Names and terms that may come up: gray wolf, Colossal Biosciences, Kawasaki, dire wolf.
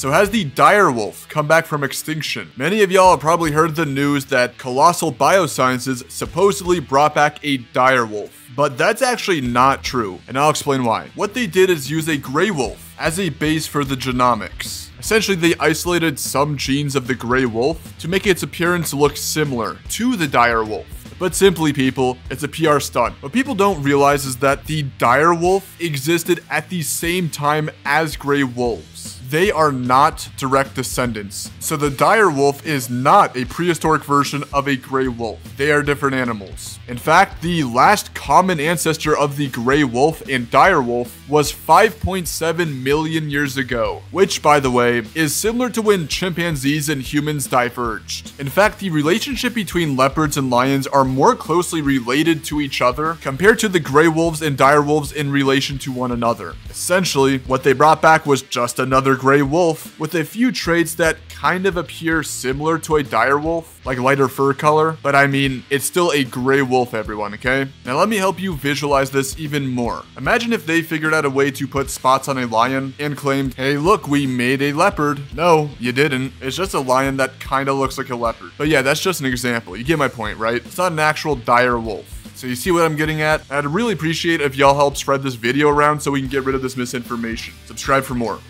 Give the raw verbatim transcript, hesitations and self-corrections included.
So has the direwolf come back from extinction? Many of y'all have probably heard the news that Colossal Biosciences supposedly brought back a direwolf. But that's actually not true, and I'll explain why. What they did is use a gray wolf as a base for the genomics. Essentially, they isolated some genes of the gray wolf to make its appearance look similar to the dire wolf. But simply, people, it's a P R stunt. What people don't realize is that the dire wolf existed at the same time as gray wolves. They are not direct descendants. So the dire wolf is not a prehistoric version of a gray wolf. They are different animals. In fact, the last common ancestor of the gray wolf and dire wolf was five point seven million years ago, which, by the way, is similar to when chimpanzees and humans diverged. In fact, the relationship between leopards and lions are more closely related to each other compared to the gray wolves and dire wolves in relation to one another. Essentially, what they brought back was just another gray wolf with a few traits that kind of appear similar to a dire wolf, like lighter fur color, but I mean, it's still a gray wolf, everyone, okay? Now let me help you visualize this even more. Imagine if they figured out a way to put spots on a lion and claimed, hey, look, we made a leopard. No, you didn't. It's just a lion that kind of looks like a leopard. But yeah, that's just an example. You get my point, right? It's not an actual dire wolf. So you see what I'm getting at? I'd really appreciate if y'all help spread this video around so we can get rid of this misinformation. Subscribe for more.